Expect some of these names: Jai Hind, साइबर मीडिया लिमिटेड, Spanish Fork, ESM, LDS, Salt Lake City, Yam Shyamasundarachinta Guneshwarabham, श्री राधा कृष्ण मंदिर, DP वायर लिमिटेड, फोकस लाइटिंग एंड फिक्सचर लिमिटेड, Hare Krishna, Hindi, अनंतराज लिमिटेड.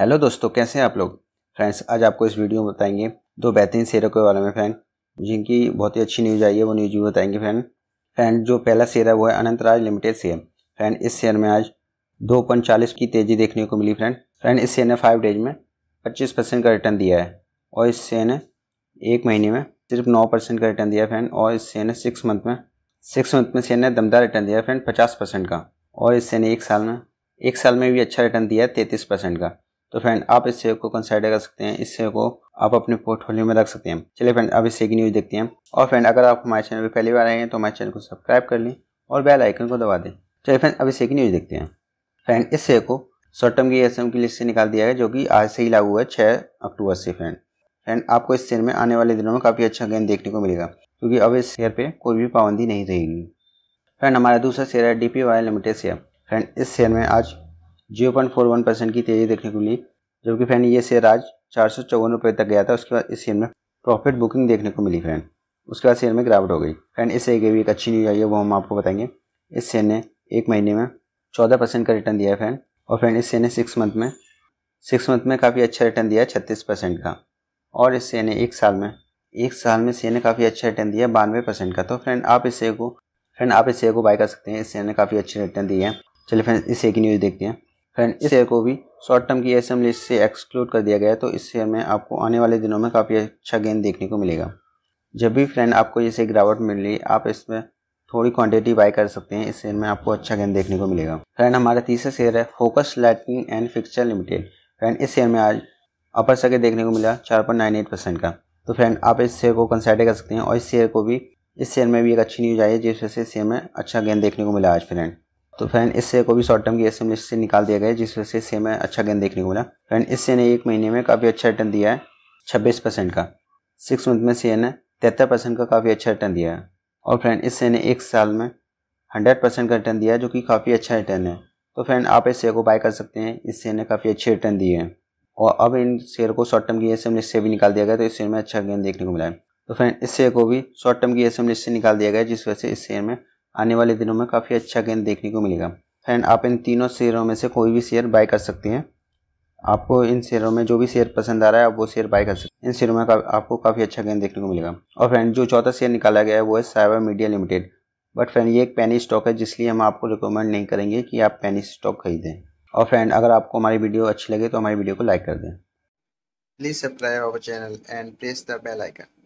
Hello दोस्तों, कैसे हैं आप लोग। फ्रेंड्स, आज आपको इस वीडियो में बताएंगे दो बेहतरीन शेयरों के बारे में फ्रेंड, जिनकी बहुत ही अच्छी न्यूज़ आई है, वो न्यूज़ भी बताएंगे फ्रेंड। फ्रेंड, जो पहला शेयर है वो है अनंतराज लिमिटेड शेयर। फ्रेंड, इस शेयर में आज 2.40 की तेज़ी देखने को मिली फ्रेंड। इस शेयर ने 5 डेज में 25% का रिटर्न दिया है और इस शेयर ने 1 महीने में सिर्फ 9% का रिटर्न दिया फ्रेंड। और इस शेयर ने 6 मंथ में शेयर ने दमदार रिटर्न दिया फ्रेंड 50% का। और इस शेयर ने एक साल में भी अच्छा रिटर्न दिया है 33% का। तो फ्रेंड, आप इस शेयर को कंसिडर कर सकते हैं, इस शेयर को आप अपने पोर्टफोलियो में रख सकते हैं। चलिए फ्रेंड, अब इस शेयर की न्यूज़ देखते हैं। और फ्रेंड, अगर आप हमारे चैनल पर पहली बार आए हैं तो हमारे चैनल को सब्सक्राइब कर लें और बेल आइकन को दबा दें। चलिए फ्रेंड, अब इस शेयर की न्यूज़ देखते हैं। फ्रेंड, इस शेयर को शॉर्ट टर्म की ESM की लिस्ट से निकाल दिया है, जो कि आज से ही लागू है 6 अक्टूबर से। फ्रेंड, आपको इस शेयर में आने वाले दिनों में काफ़ी अच्छा गेन देखने को मिलेगा, क्योंकि अब इस शेयर पर कोई भी पाबंदी नहीं रहेगी। फ्रेंड, हमारा दूसरा शेयर है DP वायर लिमिटेड share. Friend, इस शेयर में आज 0.41% की तेज़ी देखने को मिली, जबकि फ्रेंड ये शेयर आज 454 रुपये तक गया था। उसके बाद इस शेयर में प्रॉफिट बुकिंग देखने को मिली फ्रेंड। उसके बाद शेयर में गिरावट हो गई। फ्रेंड, इस शेयर की भी एक अच्छी न्यूज़ आई है, वो हम आपको बताएंगे। इस शेयर ने 1 महीने में 14% का रिटर्न दिया है फ्रेंड। और फ्रेंड, इस शेयर ने 6 मंथ में काफ़ी अच्छा रिटर्न दिया है 36% का। और इस शेयर ने एक साल में शेयर ने काफ़ी अच्छा रिटर्न दिया 92% का। तो फ्रेंड, आप इस शेयर को बाय कर सकते हैं, इस शेयर ने काफ़ी अच्छे रिटर्न दिए हैं। चलिए फ्रेंड, इस शेयर की न्यूज़ देखते हैं। फ्रेंड, इस शेयर को भी शॉर्ट टर्म की ESM लिस्ट से एक्सक्लूड कर दिया गया है, तो इस शेयर में आपको आने वाले दिनों में काफ़ी अच्छा गेन देखने को मिलेगा। जब भी फ्रेंड आपको जैसे गिरावट मिली, आप इसमें थोड़ी क्वांटिटी बाय कर सकते हैं, इस शेयर में आपको अच्छा गेन देखने को मिलेगा। फ्रेंड, हमारा तीसरा शेयर है फोकस लाइटिंग एंड फिक्सचर लिमिटेड। Friend, इस शेयर में आज अपर सर्किट देखने को मिला 4.98% का। तो फ्रेंड, आप इस शेयर को कंसिडर कर सकते हैं। और इस शेयर में भी एक अच्छी न्यूज़ आई है, जिस वजह से शेयर में अच्छा गेन देखने को मिला आज। फ्रेंड, तो फ्रेंड, इस शेयर को भी शॉर्ट टर्म की ESM लिस्ट से निकाल दिया गया, जिस वजह से शेयर में अच्छा गेन देखने को मिला। फ्रेंड, इस शेयर ने 1 महीने में काफ़ी अच्छा रिटर्न दिया है 26% का। 6 मंथ में शेयर ने 73% का काफ़ी अच्छा रिटर्न दिया है। और फ्रेंड, इस शेयर ने एक साल में 100% का रिटर्न दिया, जो कि काफ़ी अच्छा रिटर्न है। तो फ्रेंड, आप इस शेयर को बाय कर सकते हैं, इस शेयर ने काफ़ी अच्छे रिटर्न दिए हैं। और अब इन शेयर को शॉर्ट टर्म की ESM लिस्ट से भी निकाल दिया गया, तो इस शेयर में अच्छा गेन देखने को मिला है। तो फ्रेंड, इस शेयर को भी शॉर्ट टर्म की ESM लिस्ट से निकाल दिया गया, जिस वजह से इस शेयर में आने वाले दिनों में काफ़ी अच्छा गेन देखने को मिलेगा। फ्रेंड, आप इन तीनों शेयरों में से कोई भी शेयर बाय कर सकते हैं। आपको इन शेयरों में जो भी शेयर पसंद आ रहा है, आप वो शेयर बाय कर सकते हैं। इन शेयरों में आपको काफ़ी अच्छा गेन देखने को मिलेगा। और फ्रेंड, जो चौथा शेयर निकाला गया है वो है साइबर मीडिया लिमिटेड। But friend, ये एक पैनी स्टॉक है, जिसलिए हम आपको रिकमेंड नहीं करेंगे कि आप पैनी स्टॉक खरीदें। और फ्रेंड, अगर आपको हमारी वीडियो अच्छी लगे तो हमारी वीडियो को लाइक कर दें। Please subscribe our channel and press the bell icon.